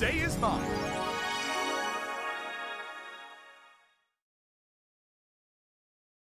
day is mine.